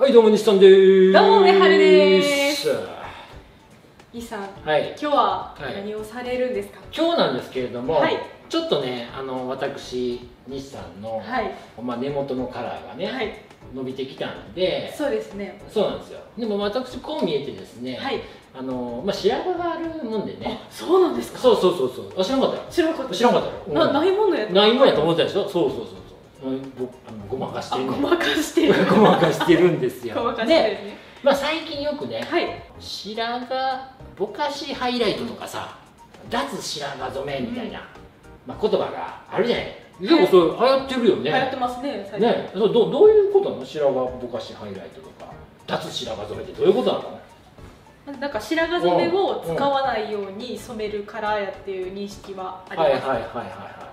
はい、どうも西さんでーす。どうも、上原でーす。西さん、はい、今日は何をされるんですか？はい、今日なんですけれども、はい、ちょっとね、私、西さんの、はい、根元のカラーがね、はい、伸びてきたんで、そうですね。そうなんですよ。でも私、こう見えてですね、はい、白髪があるもんでね。そうなんですか？そうそうそうそう。あ、知らなかったよ。知らなかった。知らなかったよ。ないもんやと思った。ないもんやと思ったでしょ？そうそうそう。ごまかしてる。ごまかしてる。ごまかしてるんですよ。ごまかしてるね。まあ最近よくね、白髪ぼかしハイライトとかさ、脱白髪染めみたいなまあ言葉があるじゃない。でもそれ流行ってるよね。流行ってますね、最近ね。どういうことなの？白髪ぼかしハイライトとか脱白髪染めってどういうことなの？なんか白髪染めを使わないように染めるカラーやっていう認識はあります。はいはいはいはい。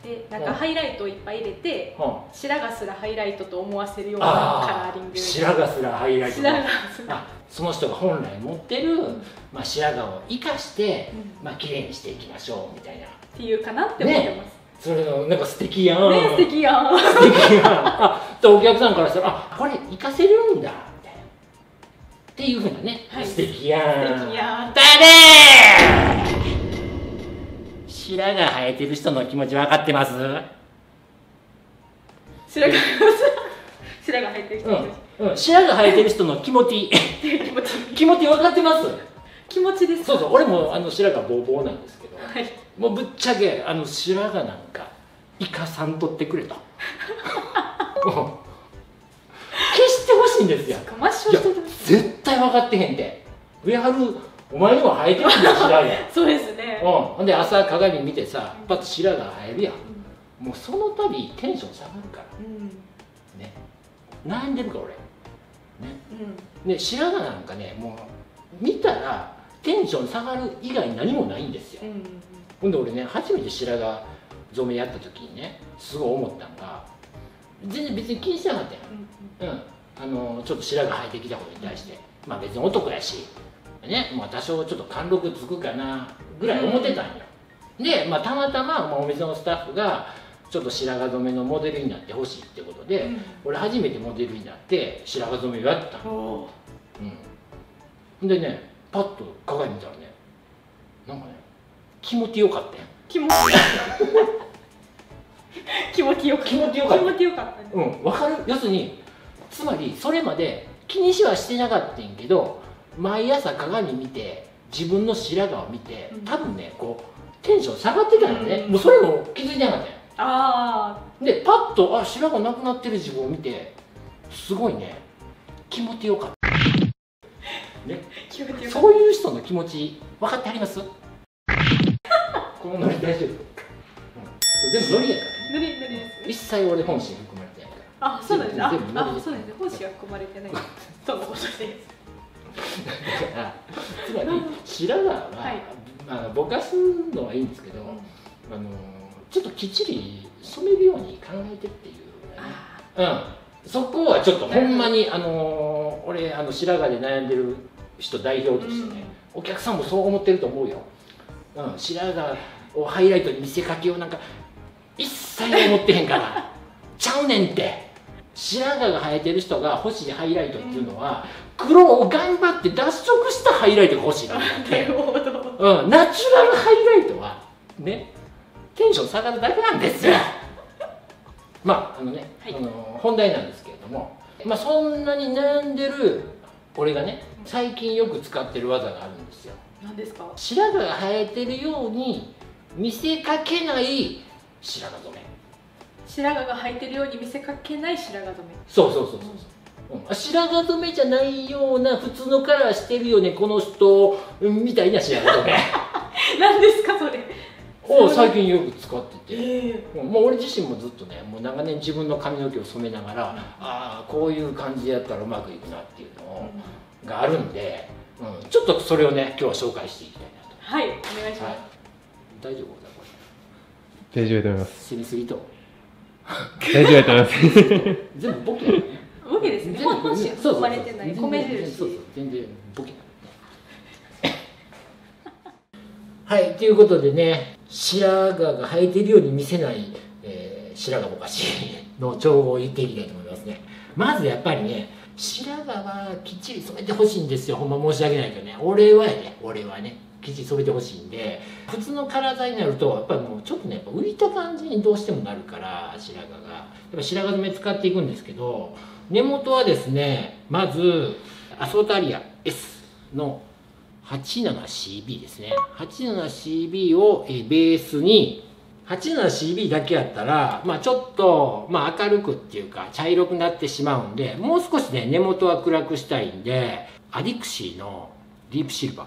で、なんかハイライトをいっぱい入れて、白髪すらハイライトと思わせるようなカラーリング。白髪すらハイライト。その人が本来持ってる、まあ白髪を生かして、まあ綺麗にしていきましょうみたいな。っていうかなって思ってます。それのなんか素敵やん。ね、素敵やん。素敵やん。あ、お客さんからしたら、あ、これ生かせるんだみたいな。っていうふうなね、素敵やん。素敵やん。誰？白髪生えてる人の気持ち分かってます？白髪生えてる人、白髪生えてる人の気持ち分かってます？気持ちです。そうそう、俺も白髪ボーボーなんですけど、はい、もうぶっちゃけ白髪なんかイカさんとってくれと消してほしいんですよ。絶対分かってへんで。上原お前にも生えてるんだよ、白髪。そうですね。ほんで朝鏡見てさ、一発白髪生えるやん。もうその度テンション下がるからね。悩んでるか俺ね。で白髪なんかね、もう見たらテンション下がる以外何もないんですよ。ほんで俺ね、初めて白髪染めやった時にね、すごい思ったのが、全然別に気にしてなかったやん。ちょっと白髪生えてきたことに対して、まあ別に男やしね、まあ多少ちょっと貫禄つくかなぐらい思ってたんよ。で、まあ、たまたまお店のスタッフがちょっと白髪染めのモデルになってほしいってことで、俺初めてモデルになって白髪染めをやったの。でね、パッと鏡見たらね、なんかね、気持ちよかったよ。気持ちよかった。気持ちよかった。気持ちよかった。わかる。要するに、つまりそれまで気にしはしてなかったんけど、毎朝鏡見て自分の白髪を見て、多分ね、こうテンション下がってたのね。もうそれも気づいてなかったよ。でパッと、あ、白髪なくなってる自分を見て、すごいね、気持ちよかったね。そういう人の気持ち分かってあります？このノリ大丈夫？全部ノリやからね。一切俺本心含まれてないから。あ、そうなんです。あ、そうなんです。本心は含まれてないとのことです。だからつまり白髪はぼかすのはいいんですけど、ちょっときっちり染めるように考えてっていうね。そこはちょっとほんまに俺白髪で悩んでる人代表としてね、お客さんもそう思ってると思うよ。白髪をハイライトに見せかけようなんか一切思ってへんからちゃうねんって。白髪が生えてる人が欲しいハイライトっていうのは、黒を頑張って脱色したハイライトが欲しいなんだって。ナチュラルハイライトはね、テンション下がるだけなんですよ。まあね、本題なんですけれども、まあそんなに悩んでる俺がね、最近よく使ってる技があるんですよ。何ですか？白髪が生えてるように見せかけない白髪染め。白髪が生えてるように見せかけない白髪染め。そうそうそうそう、白髪染めじゃないような普通のカラーしてるよねこの人みたいな白髪染め。何ですかそれ？を最近よく使ってて、もう俺自身もずっとね、もう長年自分の髪の毛を染めながら、ああこういう感じでやったらうまくいくなっていうのがあるんで、ちょっとそれをね、今日は紹介していきたいなと。はい、お願いします。大丈夫だこれ？大丈夫だと思います。攻めすぎと大丈夫だと思います。全部ボケだね。ボケですね。本心生まれてない米印。全然ボケだね。はい、ということでね、白髪が生えているように見せない、白髪ぼかしの調合を言っていきたいと思いますね。まずやっぱりね、白髪はきっちり染めてほしいんですよ。ほんま申し訳ないけどね、俺はねきっちり染めてほしいんで、普通の体になるとやっぱりもうちょっとね、やっぱ浮いた感じにどうしてもなるから、白髪がやっぱ白髪染め使っていくんですけど、根元はですね、まずアソートアリア S の 87CB ですね。 87CB をベースに、87CB だけやったら、まあちょっと、まあ明るくっていうか、茶色くなってしまうんで、もう少しね、根元は暗くしたいんで、アディクシーのディープシルバ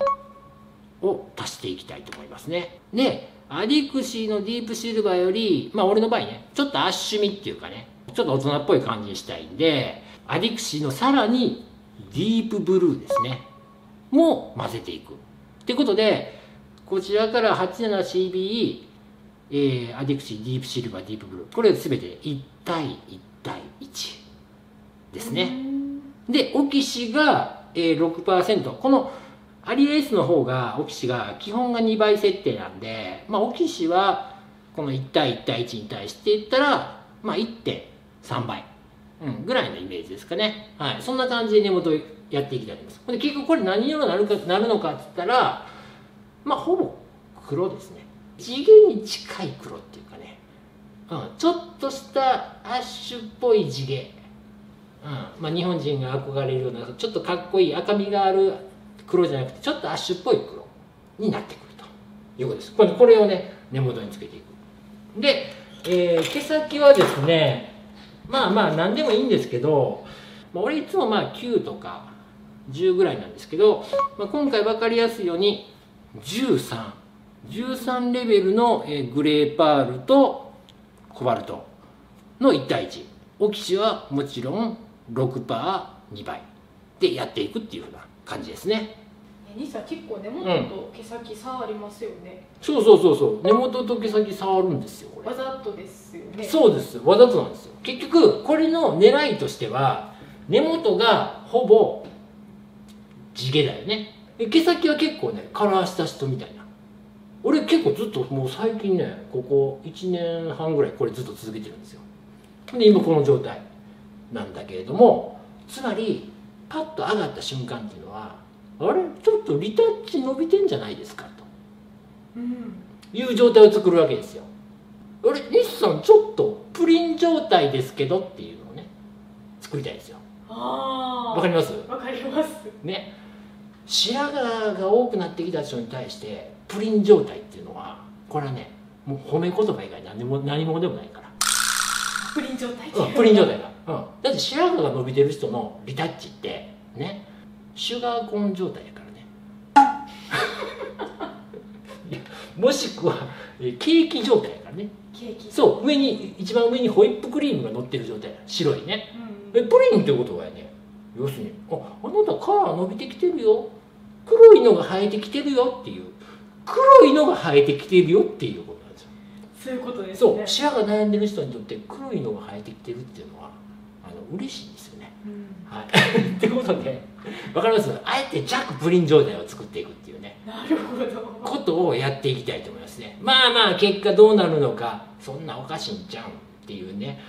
ーを足していきたいと思いますね。で、アディクシーのディープシルバーより、まあ俺の場合ね、ちょっとアッシュみっていうかね、ちょっと大人っぽい感じにしたいんで、アディクシーのさらにディープブルーですね。も混ぜていく。ってことで、こちらから 87CB、アディクシー、ディープシルバー、ディープブルー、これ全て1対1対1ですね。でオキシが 6%、 このアリエースの方がオキシが基本が2倍設定なんで、まあ、オキシはこの1対1対1に対していったら、まあ、1.3 倍、ぐらいのイメージですかね。はい、そんな感じで根元やっていきたいと思います。で結局これ何色になるのかって言ったら、まあほぼ黒ですね。地毛に近い黒っていうかね、ちょっとしたアッシュっぽい地毛、まあ、日本人が憧れるようなちょっとかっこいい赤みがある黒じゃなくて、ちょっとアッシュっぽい黒になってくるということです。これをね、根元につけていく。で、毛先はですね、まあ何でもいいんですけど、俺いつもまあ9とか10ぐらいなんですけど、まあ、今回分かりやすいように13レベルのグレーパールとコバルトの1対1、オキシはもちろん 6%2 倍でやっていくっていうふうな感じですね。西さん結構根元と毛先差ありますよね。そう、根元と毛先差あるんですよ。これわざとですよね。そうです、わざとなんですよ。結局これの狙いとしては、根元がほぼ地毛だよね。毛先は結構ね、カラーした人みたいな。俺結構ずっともう最近ね、ここ1年半ぐらいこれずっと続けてるんですよ。で今この状態なんだけれども、つまりパッと上がった瞬間っていうのは、あれちょっとリタッチ伸びてんじゃないですかと、いう状態を作るわけですよ。あれ西さんちょっとプリン状態ですけどっていうのをね、作りたいんですよ。わかります？わかりますね。白髪が多くなってきた人に対してプリン状態っていうのは、これはね、もう褒め言葉以外何もでもないから、プリン状態っていう、プリン状態だ、だって白髪が伸びてる人のリタッチってね、シュガーコーン状態やからねもしくはケーキ状態やからね。ケーキ、そう、上に一番上にホイップクリームが乗ってる状態、白いね、プリンってことはね、要するに、あなたカラー伸びてきてるよ、黒いのが生えてきてるよっていう、黒いのが生えてきてるよっていうことなんですよ。そういうことですね。そう、白髪悩んでる人にとって黒いのが生えてきてるっていうのは嬉しいんですよね。はいってことで、わかります？あえて弱プリン状態を作っていくっていうね、なるほど、ことをやっていきたいと思いますね。まあ結果どうなるのか、そんなおかしいんちゃうんっていうね、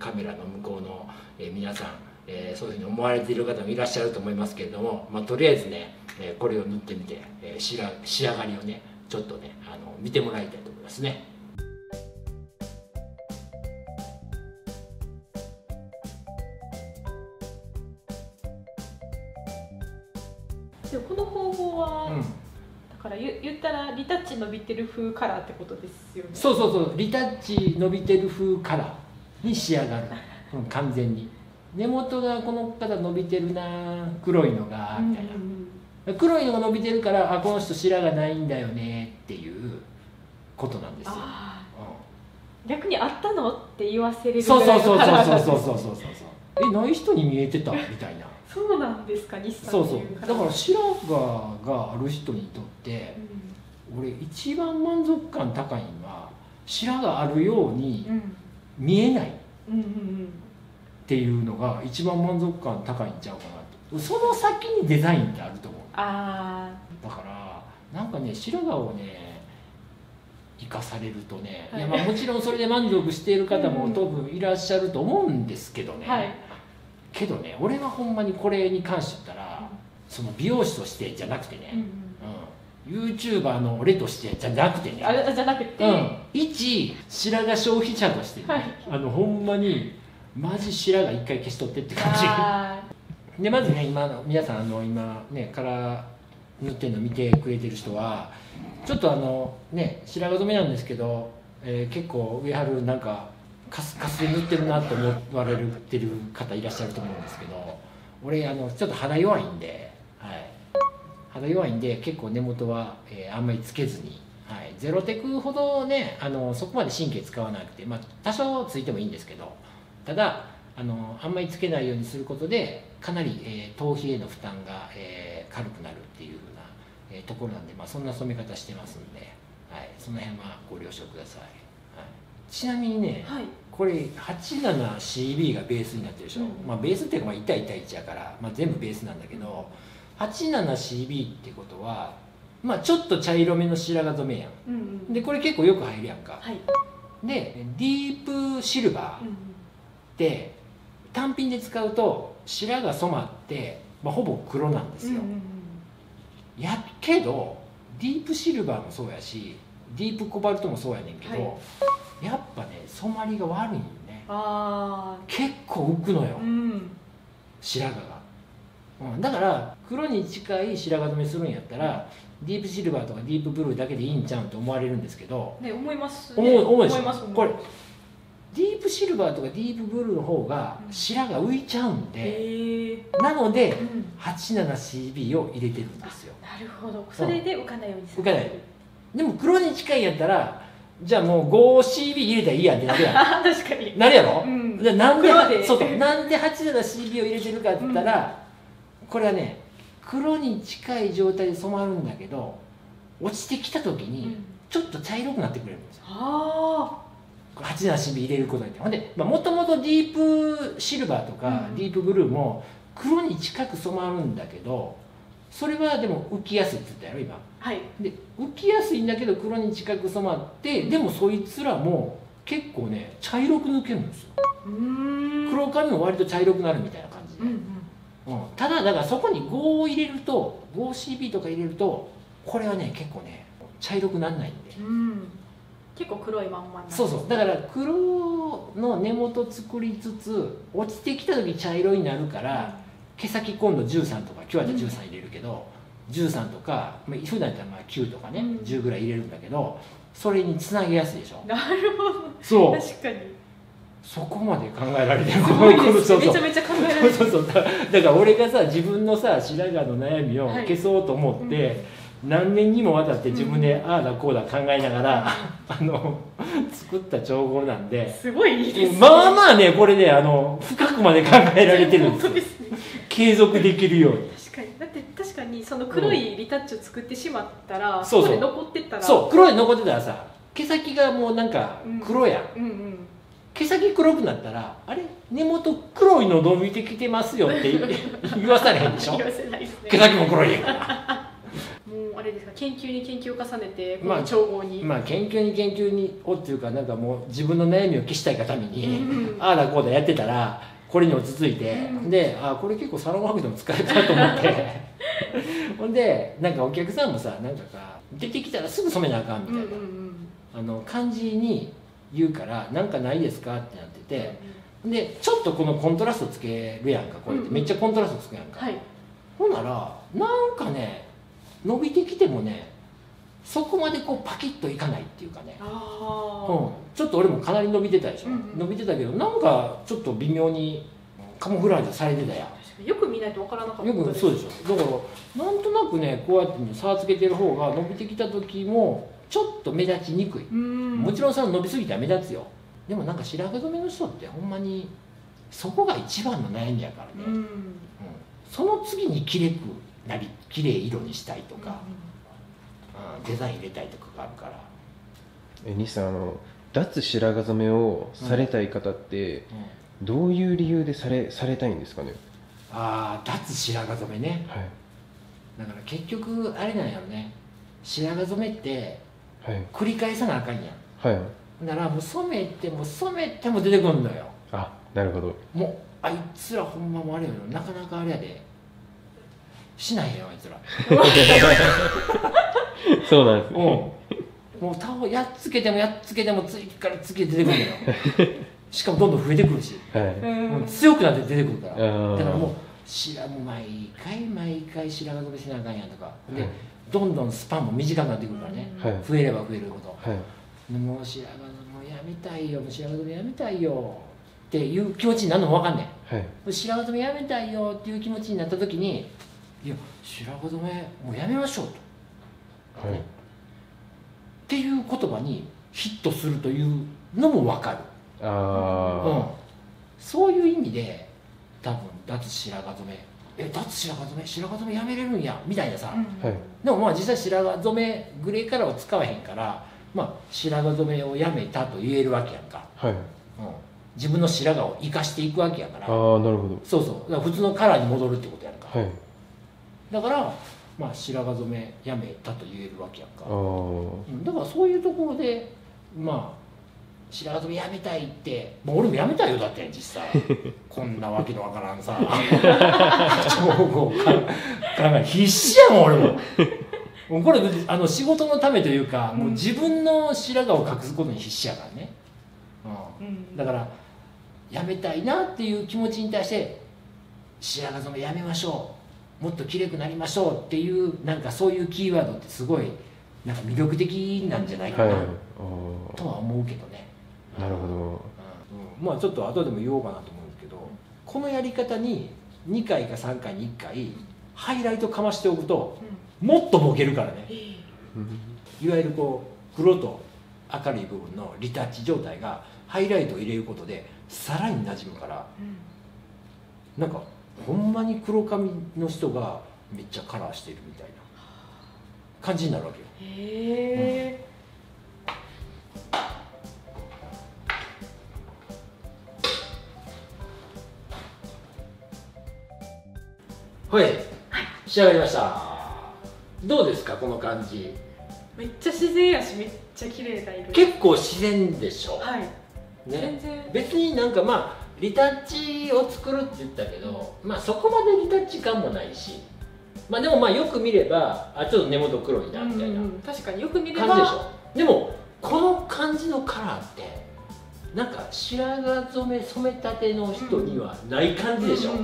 カメラの向こうの、皆さん、そういうふうに思われている方もいらっしゃると思いますけれども、とりあえずね、これを塗ってみて、仕上がりをね、ちょっとね、見てもらいたいと思いますね。でこの方法は、だから言ったらリタッチ伸びてる風カラーってことですよね。そう、リタッチ伸びてる風カラーに仕上がる完全に。根元がこの方伸びてるな、黒いのがみたいな、黒いのが伸びてるから、あ、この人白がないんだよねっていうことなんですよ。逆にあったのって言わせれるぐらいのカラーなんです。そう、ない人に見えてたみたいな。そうなんですか、西さん。そう、だから白髪がある人にとって、俺一番満足感高いのは白があるように見えない。っていうのが一番満足感高いんちゃうかなと。その先にデザインってあると思う。だからなんかね、白髪をね生かされるとね、いや、もちろんそれで満足している方も多分いらっしゃると思うんですけどね、けどね、俺はほんまにこれに関して言ったら、その美容師としてじゃなくてね、YouTuber の俺としてじゃなくてね、あ、じゃなくて、一白髪消費者としてね、ほんまにマジ白髪一回消しとってって感じで、まずね、今皆さん今ねカラー塗ってるの見てくれてる人はちょっとね白髪染めなんですけど、結構上春なんかカスカスで塗ってるなと思われてる方いらっしゃると思うんですけど、俺ちょっと肌弱いんで、はい、肌弱いんで結構根元は、あんまりつけずに、はい、ゼロテクほどねそこまで神経使わなくて、まあ、多少ついてもいいんですけど、ただあんまりつけないようにすることでかなり、頭皮への負担が、軽くなるっていうふうな、ところなんで、まあ、そんな染め方してますんで、はい、その辺はご了承ください。はい、ちなみにね、はい、これ 87CB がベースになってるでしょ、まあ、ベースっていうか1対1やから、まあ、全部ベースなんだけど、 87CB ってことは、まあ、ちょっと茶色めの白髪染めやん、でこれ結構よく入るやんか、はい、でディープシルバーって単品で使うと白髪染まって、まあ、ほぼ黒なんですよ、やけどディープシルバーもそうやしディープコバルトもそうやねんけど、はい、やっぱね染まりが悪いんよね。結構浮くのよ、白髪が、だから黒に近い白髪染めするんやったらディープシルバーとかディープブルーだけでいいんちゃうんと思われるんですけどね、思いますね、思いますこれディープシルバーとかディープブルーの方が白髪浮いちゃうんで、なので 87CB を入れてるんですよ。なるほど、それで浮かないようにする。浮かない。でも黒に近いやったらじゃあもう 5CB 入れたらいいやんってなるやん。確かになるやろ。じゃあなんで 87CB を入れてるかって言ったら、これはね黒に近い状態で染まるんだけど落ちてきた時にちょっと茶色くなってくれるんですよ。これ 87CB 入れることによって、ほんでもともとディープシルバーとかディープブルーも黒に近く染まるんだけど、それはでも浮きやすいって言ったやろ今、はい、で浮きやすいんだけど黒に近く染まって、でもそいつらも結構ね茶色く抜けるんですよ。黒髪も割と茶色くなるみたいな感じで、ただだからそこに5を入れると 5CB とか入れるとこれはね結構ね茶色くならないんで、結構黒いまんまになるんです。そうそう、だから黒の根元作りつつ落ちてきた時茶色になるから、毛先今度13とか、今日は13入れるけど、13とか普段やったらまあ9とかね、10ぐらい入れるんだけど、それにつなげやすいでしょ。なるほど、確かにそこまで考えられてる。すごいです、めちゃめちゃ考えられてる。そうそう、だから俺がさ自分のさ白髪の悩みを消そうと思って、何年にもわたって自分でああだこうだ考えながら、作った調合なんで、すごいいいですね。まあまあねこれね深くまで考えられてるんですよ。継続できるように。確かに、だって確かにその黒いリタッチを作ってしまったら、そうそう、残ってたら、そう、黒い残ってたらさ毛先がもうなんか黒や、毛先黒くなったらあれ根元黒いの伸びてきてますよって言わされへんでしょ。言わせないですね、毛先も黒いやからもうあれですか、研究に研究を重ねてこの調合に、まあ研究に研究にをっていうか、なんかもう自分の悩みを消したいがために、ああだこうだやってたらこれに落ち着いて、であこれ結構サロンワークでも使えるなと思ってほんでなんかお客さんもさなんか出てきたらすぐ染めなあかんみたいな感じに言うから、なんかないですかってなってて、でちょっとこのコントラストつけるやんか、これってめっちゃコントラストつくやんか、ほんならなんかね伸びてきてもねそこまでこうパキッといかないっていうかね、ちょっと俺もかなり伸びてたでしょ、伸びてたけどなんかちょっと微妙にカモフラージュされてたやん。よく見ないと分からなかったよく。そうでしょ、だからなんとなくねこうやってね差つけてる方が伸びてきた時もちょっと目立ちにくい、もちろんその伸びすぎたら目立つよ。でもなんか白髪染めの人ってほんまにそこが一番の悩みやからね、その次にきれくなりきれい色にしたいとか、デザイン入れたいとかがあるから。西さん脱白髪染めをされたい方って、どういう理由でされたいんですかね。ああ脱白髪染めね、はい、だから結局あれなんやろね、白髪染めって繰り返さなあかんやん、はい、だからもう染めても染めても出てくるんだよ。あ、なるほど。もうあいつらほんまもあれやけどなかなかあれやでしないよあいつらそうなんですね。もう他をやっつけてもやっつけても次から次へ出てくるんだよしかもどんどん増えてくるし、はい、強くなって出てくるからだからもう白も毎回毎回白髪染めしなあかんやんとかで、はい、どんどんスパンも短くなってくるからね、はい、増えれば増えるほど、はい、もう白髪染めやめたいよ白髪染めやめたいよっていう気持ちになるのも分かんねん、はい、白髪染めやめたいよっていう気持ちになった時にいや白髪染めもうやめましょうと、はいっていう言葉にヒットするというのも分かる。あ、うん、そういう意味で多分脱白髪染め脱白髪染め白髪染めやめれるんやみたいなさ、はい、でもまあ実際白髪染めグレーカラーを使わへんから、まあ、白髪染めをやめたと言えるわけやんか、はいうん、自分の白髪を生かしていくわけやから。ああなるほど。そうそうだから普通のカラーに戻るってことやんか、はい、だからまあ、白髪染めやめたと言えるわけやんか。だからそういうところでまあ白髪染めやめたいってもう俺もやめたいよだって実際こんなわけのわからんさ必死やもん俺もこれあの仕事のためというか、うん、もう自分の白髪を隠すことに必死やからね、うんうん、だからやめたいなっていう気持ちに対して白髪染めやめましょうもっと綺麗くなりましょうっていうなんかそういうキーワードってすごいなんか魅力的なんじゃないかな、はい、とは思うけどね。なるほど、うん、まあちょっと後でも言おうかなと思うんですけどこのやり方に2回か3回に1回ハイライトかましておくと、うん、もっとボケるからねいわゆるこう黒と明るい部分のリタッチ状態がハイライトを入れることでさらになじむから、うん、なんかほんまに黒髪の人がめっちゃカラーしてるみたいな感じになるわけよ。へえ、うん、はい、仕上がりました。どうですかこの感じ。めっちゃ自然やしめっちゃ綺麗な色。結構自然でしょ。はい、ね、全然別になんかまあリタッチを作るって言ったけど、まあ、そこまでリタッチ感もないし、まあ、でもまあよく見ればあちょっと根元黒いなみたいな、うん、確かによく見れば感じでしょ。でもこの感じのカラーってなんか白髪染めたての人にはない感じでしょ。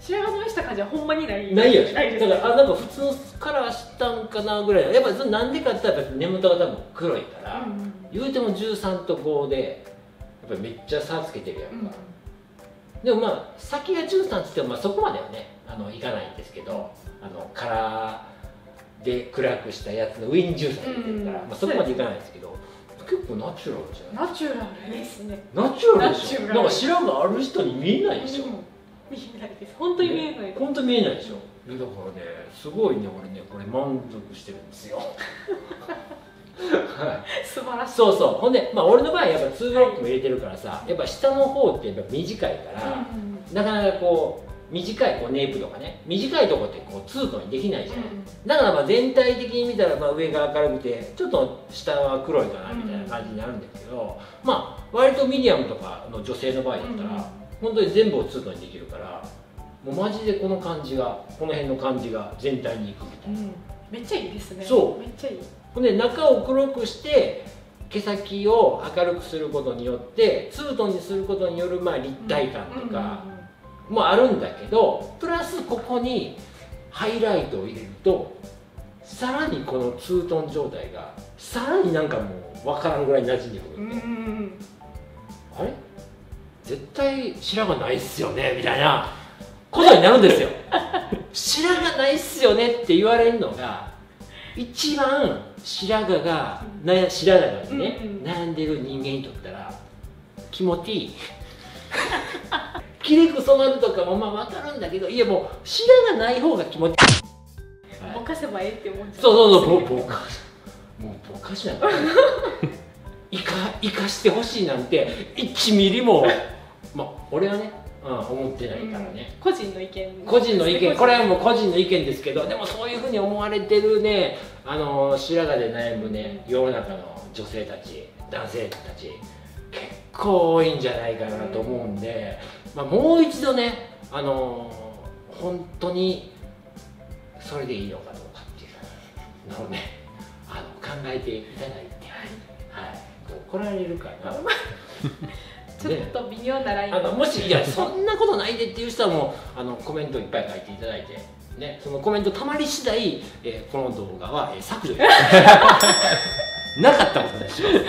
白髪染めした感じはほんまにないよね。だからあなんか普通のカラーしたんかなぐらい。やっぱなんでかって言ったら根元が多分黒いから、うんうん、言うても13と5でやっぱめっちゃ差つけてるやんか、うん。でもまあ先が13つってもまあそこまではねいかないんですけどカラーで暗くしたやつの上に13入れてるから、まあ、そこまでいかないんですけど結構ナチュラルじゃない。ナチュラルですね。ナチュラルでしょ。なんか白がある人に見えないでしょ、うん、見えないです。本当に見えない、ね、本当に見えないでしょ。だからねすごいね俺ねこれ満足してるんですよはい、素晴らしい。そうそう。ほんで、まあ、俺の場合やっぱ2ブロックも入れてるからさ、はい、やっぱ下の方ってやっぱ短いから、うん、なかなかこう短いこうネイプとかね短いとこってこうツートンにできないじゃない、うん、だからまあ全体的に見たらまあ上が明るくてちょっと下は黒いかなみたいな感じになるんですけど、うん、まあ割とミディアムとかの女性の場合だったら、うん、本当に全部をツートンにできるからもうマジでこの感じがこの辺の感じが全体にいくみたいな、うん、めっちゃいいですね。そうめっちゃいい。ほんで中を黒くして毛先を明るくすることによってツートンにすることによるまあ立体感とかもあるんだけどプラスここにハイライトを入れるとさらにこのツートン状態がさらになんかもう分からんぐらい馴染んでくるんで、あれ絶対白髪ないっすよねみたいなことになるんですよ白髪ないっすよねって言われるのが一番白髪が、うん、白髪にね、うんうん、悩んでる人間にとったら気持ちいいきれく染まるとかもまあ分かるんだけどいやもう白髪ない方が気持ちいい、はい、ぼかせばええって思っちゃう。そうそうそうぼかしもうぼかしなんか生かしてほしいなんて1ミリもまあ俺はねうん、思ってないからね、うん、個人の意見これはもう個人の意見ですけどでもそういうふうに思われてるね白髪で悩むね世の中の女性たち男性たち結構多いんじゃないかなと思うんで、まあ、もう一度ね、本当にそれでいいのかどうかっていうのをね、考えていただいて、はい、怒られるかなちょっと微妙なライン、もしいやそんなことないでっていう人はもうコメントいっぱい書いていただいて。ね、そのコメントたまり次第、この動画は、削除なかったことにします、うん、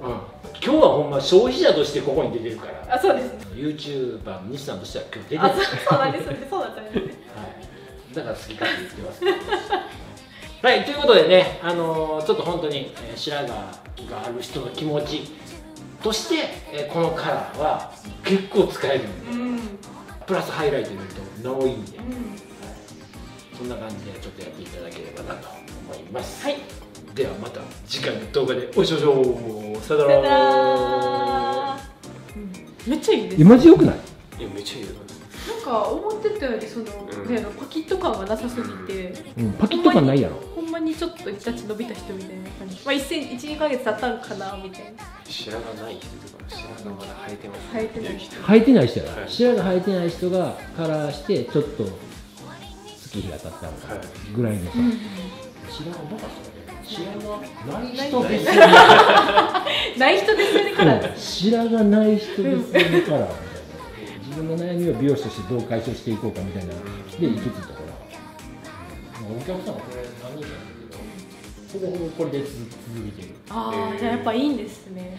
今日はほんま消費者としてここに出てるから。あ、そうですね、YouTuber の西さんとしては今日出てる。あ、そうなんですね、そうだったんですね、はい、だから好き勝手言ってますけどはい、ということでね、ちょっと本当に、白髪がある人の気持ちとして、このカラーは結構使えるんで、うん、プラスハイライト入れるとなおいいんで、うん、そんな感じでちょっとやっていただければなと思います。はい、ではまた次回の動画でお会いしましょう。さよなら。めっちゃいいです。絵文字良くない？いや、めっちゃいいよ。なんか思ってたよりそのね、パキッと感がなさすぎて。うん、パキッと感ないやろ。ほんまにちょっと一日伸びた人みたいな感じ。まあ1、2ヶ月経ったんかなみたいな。白髪ない人とか白髪まだ生えてます。生えてない人やな。白髪生えてない人がカラーしてちょっと。日が当たったぐらいのさ、白髪なかったね。白髪ない人ですよね。ない人ですよねカラー。白髪ない人ですよねカラーみたいな。自分の悩みを美容師としてどう解消していこうかみたいなで行き着いたから、お客さんはこれ何人かだけど、ほぼほぼこれで続いてる。ああ、じゃあやっぱいいんですね。